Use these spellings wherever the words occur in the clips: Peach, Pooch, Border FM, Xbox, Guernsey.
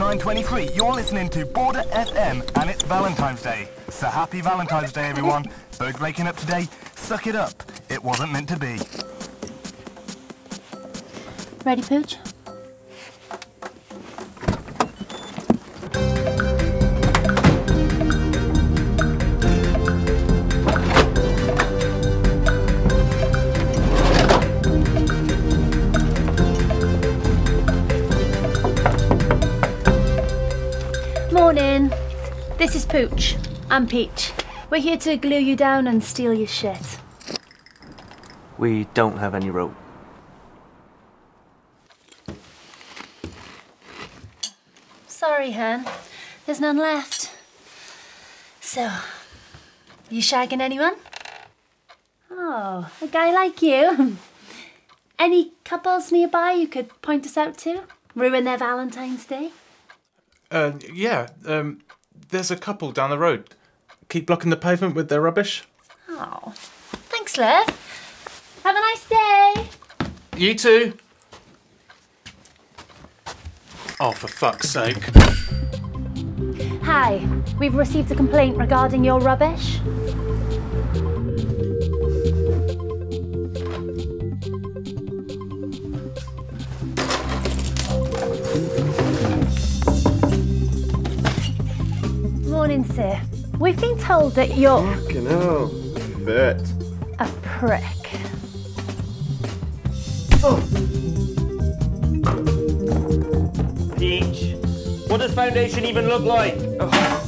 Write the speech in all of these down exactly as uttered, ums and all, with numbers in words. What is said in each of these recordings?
nine twenty-three. You're listening to Border F M, and it's Valentine's Day. So happy Valentine's Day, everyone. Those waking up today, suck it up. It wasn't meant to be. Ready, Pooch? Morning. This is Pooch. I'm Peach. We're here to glue you down and steal your shit. We don't have any rope. Sorry, hen. There's none left. So, you shagging anyone? Oh, a guy like you. Any couples nearby you could point us out to? Ruin their Valentine's Day? Uh, yeah, um, there's a couple down the road. Keep blocking the pavement with their rubbish. Oh, thanks, love. Have a nice day. You too. Oh, for fuck's sake. Hi, we've received a complaint regarding your rubbish. Morning, sir. We've been told that you're... Fucking hell, that. A prick. Oh. Peach, what does foundation even look like? Oh.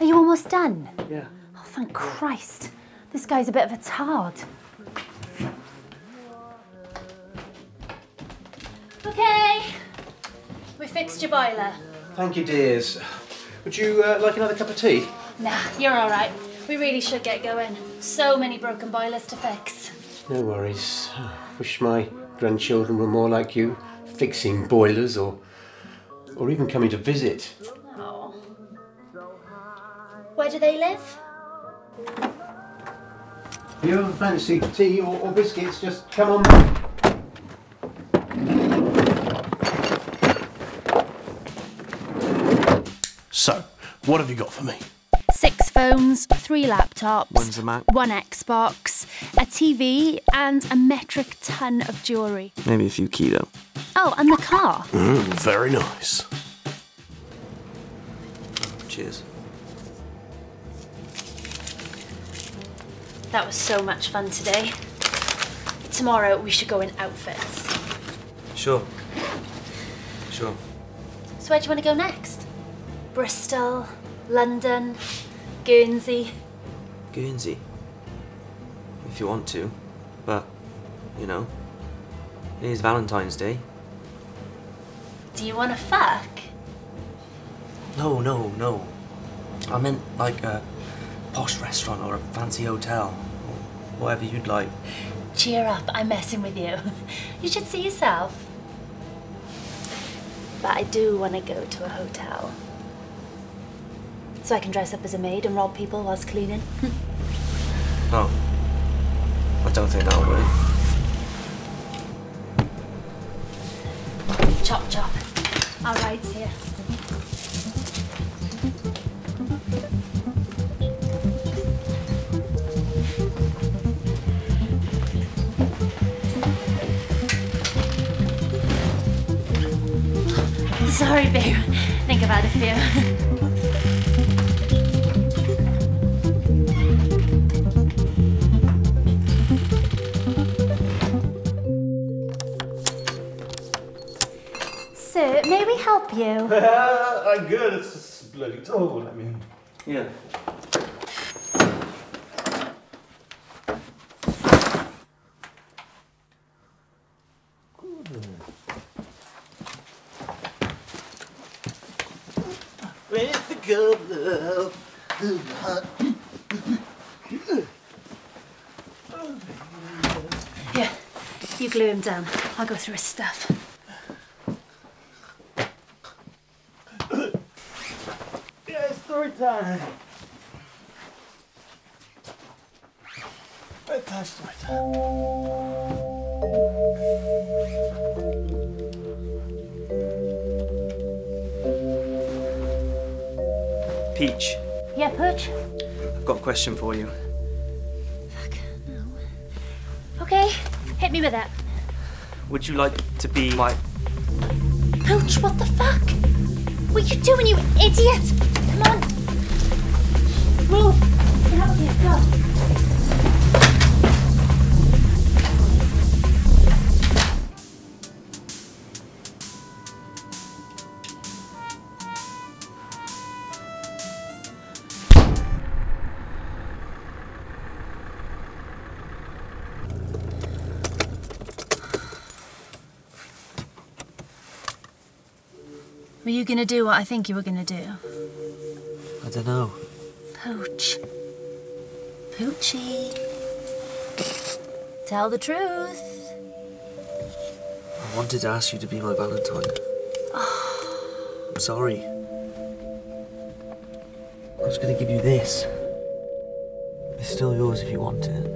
Are you almost done? Yeah. Oh, thank Christ. This guy's a bit of a tard. Okay. We fixed your boiler. Thank you, dears. Would you uh, like another cup of tea? Nah, you're all right. We really should get going. So many broken boilers to fix. No worries. I wish my grandchildren were more like you, fixing boilers or, or even coming to visit. Oh. Where do they live? If you ever fancy tea or, or biscuits, just come on. So, what have you got for me? Six phones, three laptops, One's a Mac. one Xbox, a T V and a metric ton of jewellery. Maybe a few kilo. Oh, and the car. Mm, very nice. Cheers. That was so much fun today. Tomorrow we should go in outfits. Sure. Sure. So where do you want to go next? Bristol, London, Guernsey. Guernsey? If you want to, but, you know, it is Valentine's Day. Do you want to fuck? No, no, no. I meant like a posh restaurant or a fancy hotel, or whatever you'd like. Cheer up, I'm messing with you. You should see yourself. But I do want to go to a hotel. So I can dress up as a maid and rob people whilst cleaning. No. I don't think that would work. Chop chop. Our ride's here. Sorry, babe. Think about a few. Sir, may we help you? I'm good, it's just bloody terrible, I mean. Yeah. Where's the good love? Here, you glue him down. I'll go through his stuff. Yeah, it's story time. Bedtime story time. Peach. Yeah, Pooch? I've got a question for you. Fuck, no. Okay, hit me with that. Would you like to be my... Pooch, what the fuck? What are you doing, you idiot? Come on. Move. Get out of here, go. Were you gonna do what I think you were gonna do? I don't know. Pooch. Poochie. Tell the truth. I wanted to ask you to be my Valentine. Oh. I'm sorry. I was gonna give you this. It's still yours if you want it.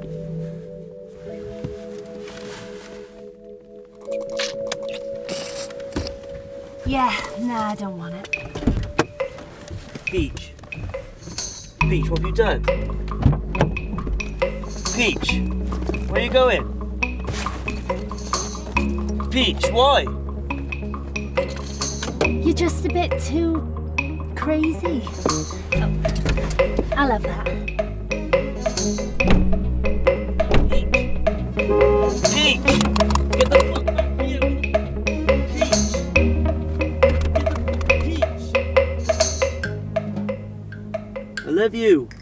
Yeah, nah, I don't want it. Peach. Peach, what have you done? Peach, where are you going? Peach, why? You're just a bit too crazy. Oh, I love that. Peach! Peach! Get the fuck back! Love you.